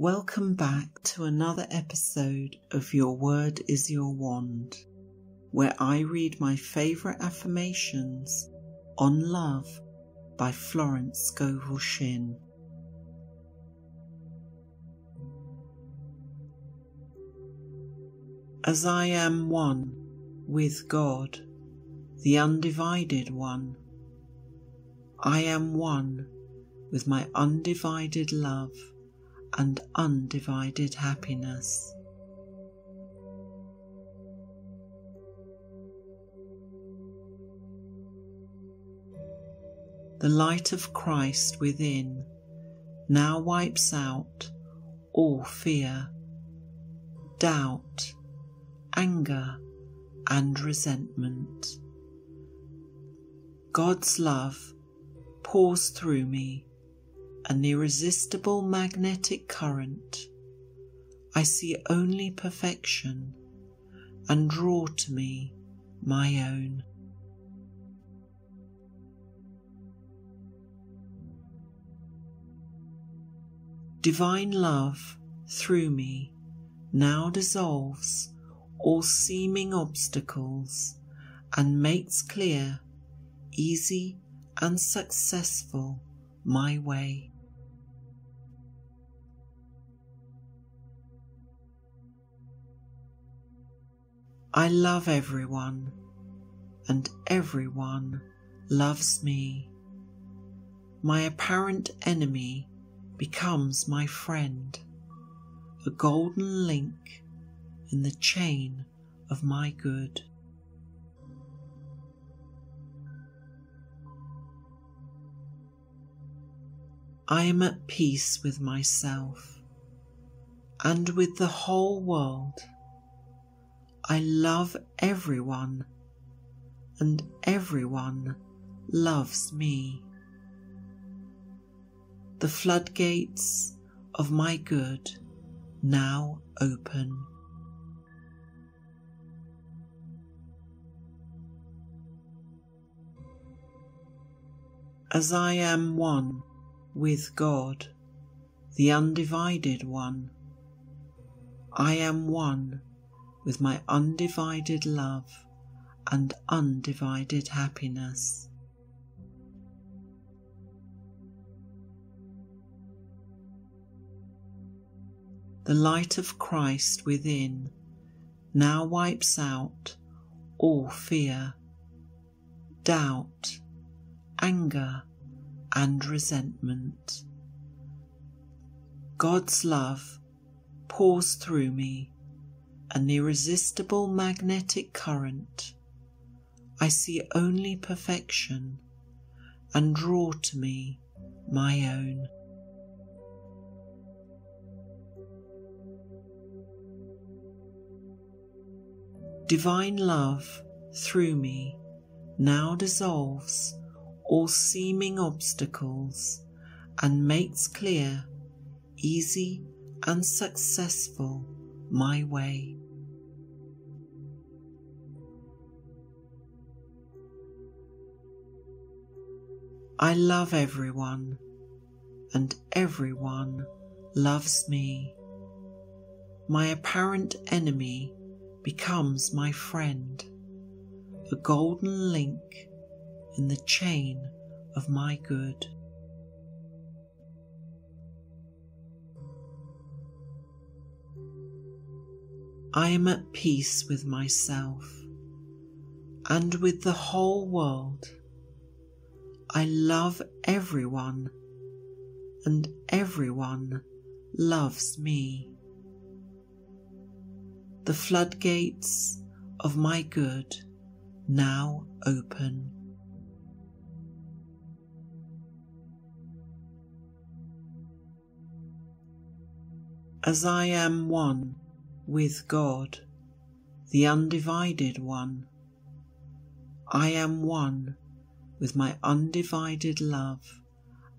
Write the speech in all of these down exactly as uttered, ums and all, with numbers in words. Welcome back to another episode of Your Word Is Your Wand, where I read my favourite affirmations on love by Florence Scovel Shinn. As I am one with God, the undivided one, I am one with my undivided love and undivided happiness. The light of Christ within now wipes out all fear, doubt, anger, and resentment. God's love pours through me, an irresistible magnetic current. I see only perfection and draw to me my own. Divine love through me now dissolves all seeming obstacles and makes clear, easy and successful my way. I love everyone, and everyone loves me. My apparent enemy becomes my friend, a golden link in the chain of my good. I am at peace with myself and with the whole world. I love everyone, and everyone loves me. The floodgates of my good now open. As I am one with God, the undivided one, I am one with my undivided love and undivided happiness. The light of Christ within now wipes out all fear, doubt, anger, and resentment. God's love pours through me, an irresistible magnetic current. I see only perfection and draw to me my own. Divine love through me now dissolves all seeming obstacles and makes clear, easy and successful my way. I love everyone, and everyone loves me. My apparent enemy becomes my friend, a golden link in the chain of my good. I am at peace with myself and with the whole world. I love everyone, and everyone loves me. The floodgates of my good now open. As I am one with God, the undivided one, I am one with my undivided love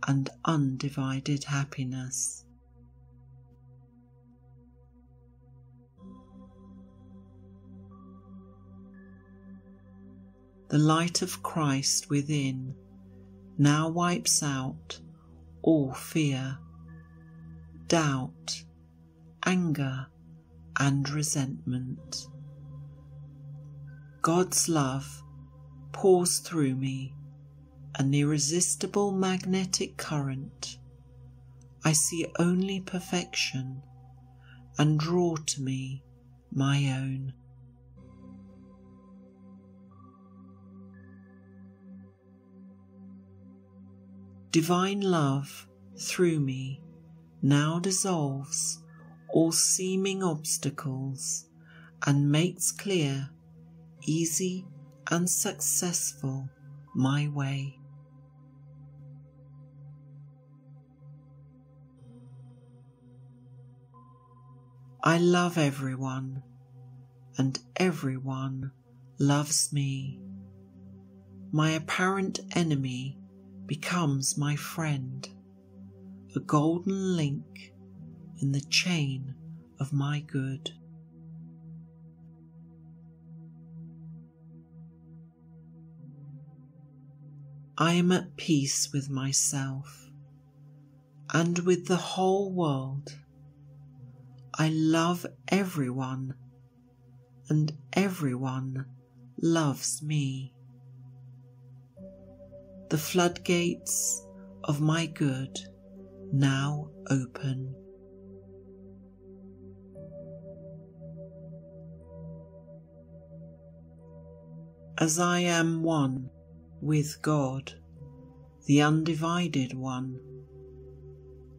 and undivided happiness. The light of Christ within now wipes out all fear, doubt, anger and resentment. God's love pours through me, an irresistible magnetic current. I see only perfection and draw to me my own. Divine love through me now dissolves all seeming obstacles and makes clear, easy and successful my way. I love everyone, and everyone loves me. My apparent enemy becomes my friend, a golden link in the chain of my good. I am at peace with myself and with the whole world. I love everyone, and everyone loves me. The floodgates of my good now open. As I am one with God, the undivided one,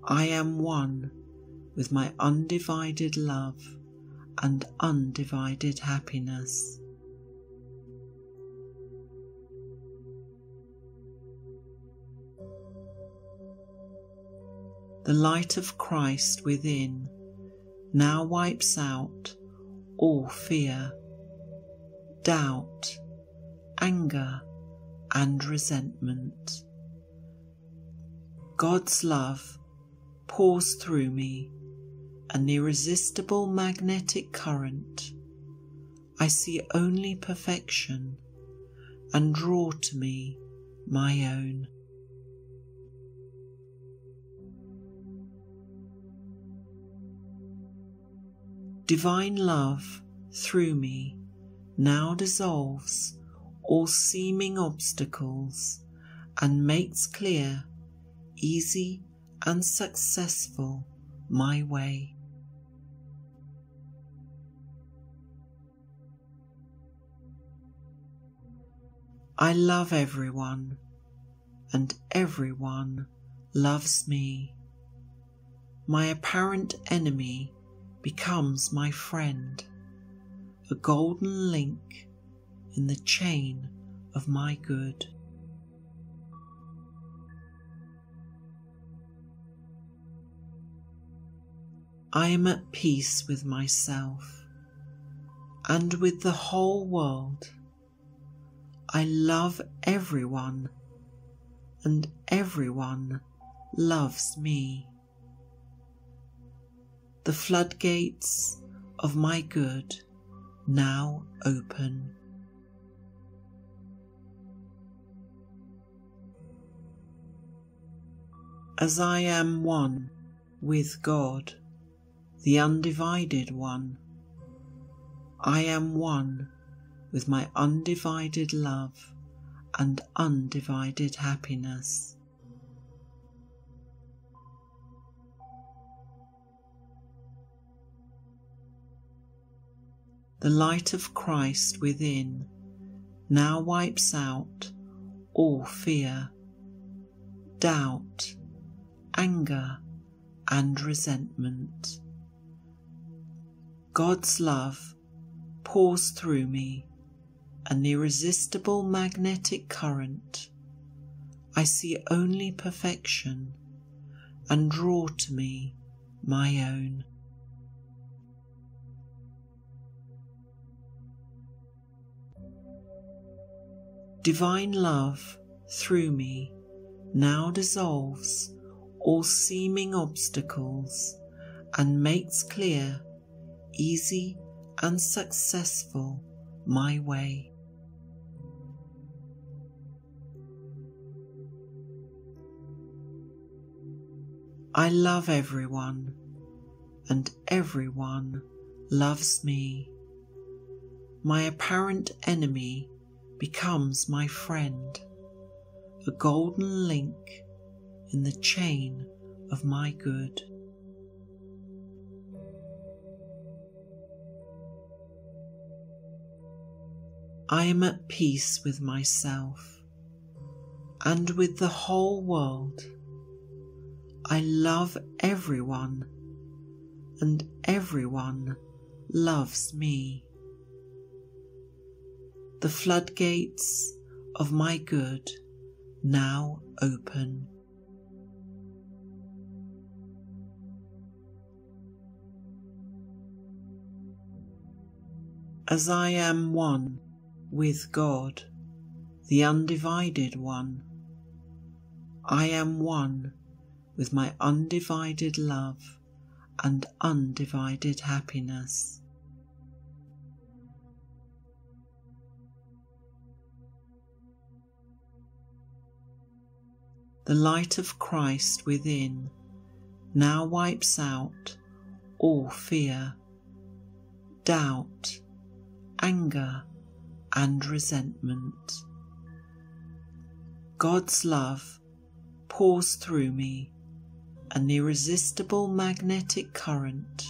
I am one with my undivided love and undivided happiness. The light of Christ within now wipes out all fear, doubt, anger, and resentment. God's love pours through me, an irresistible magnetic current. I see only perfection and draw to me my own. Divine love through me now dissolves all seeming obstacles and makes clear, easy and successful my way. I love everyone, and everyone loves me. My apparent enemy becomes my friend, a golden link in the chain of my good. I am at peace with myself and with the whole world. I love everyone, and everyone loves me. The floodgates of my good now open. As I am one with God, the undivided one, I am one with my undivided love and undivided happiness. The light of Christ within now wipes out all fear, doubt, anger, and resentment. God's love pours through me, an irresistible magnetic current. I see only perfection and draw to me my own. Divine love through me now dissolves all seeming obstacles and makes clear, easy and successful my way. I love everyone, and everyone loves me. My apparent enemy becomes my friend, a golden link in the chain of my good. I am at peace with myself and with the whole world. I love everyone, and everyone loves me. The floodgates of my good now open. As I am one with God, the undivided one, I am one with my undivided love and undivided happiness. The light of Christ within now wipes out all fear, doubt, anger, and resentment. God's love pours through me, an irresistible magnetic current.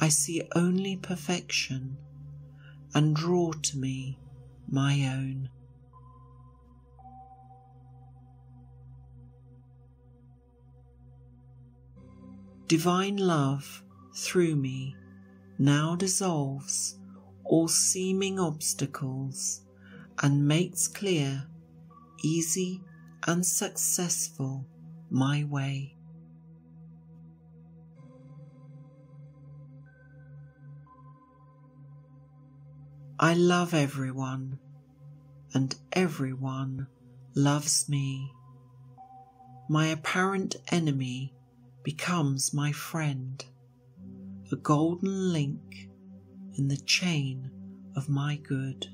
I see only perfection and draw to me my own. Divine love through me now dissolves all seeming obstacles and makes clear, easy and successful my way. I love everyone, and everyone loves me. My apparent enemy becomes my friend, a golden link in the chain of my good.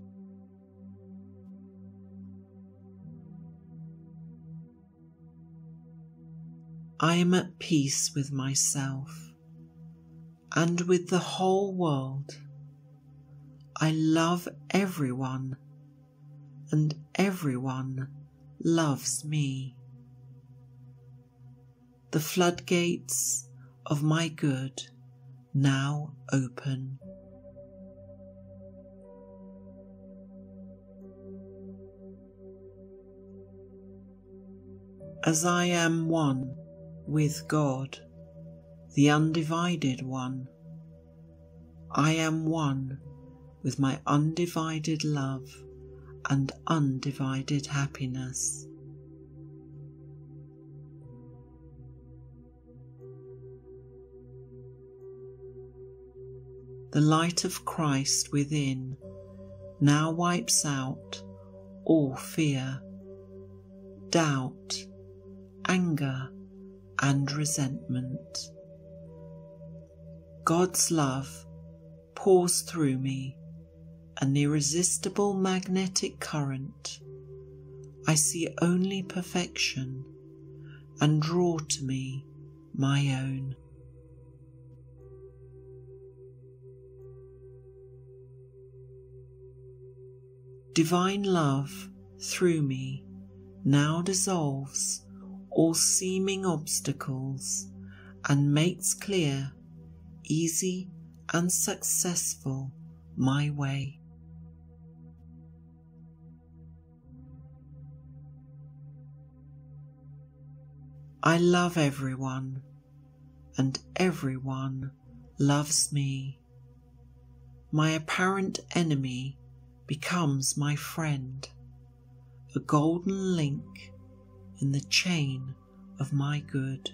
I am at peace with myself and with the whole world. I love everyone, and everyone loves me. The floodgates of my good now open. As I am one with God, the undivided one, I am one with my undivided love and undivided happiness. The light of Christ within now wipes out all fear, doubt, anger, and resentment. God's love pours through me, an irresistible magnetic current. I see only perfection and draw to me my own. Divine love through me now dissolves all seeming obstacles and makes clear, easy and successful my way. I love everyone, and everyone loves me. My apparent enemy becomes my friend, a golden link in the chain of my good.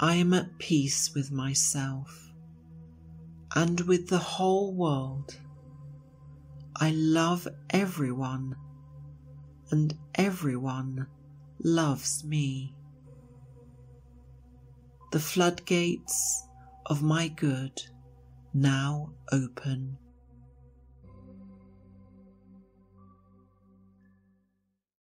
I am at peace with myself and with the whole world. I love everyone, and everyone loves me. The floodgates of my good now open.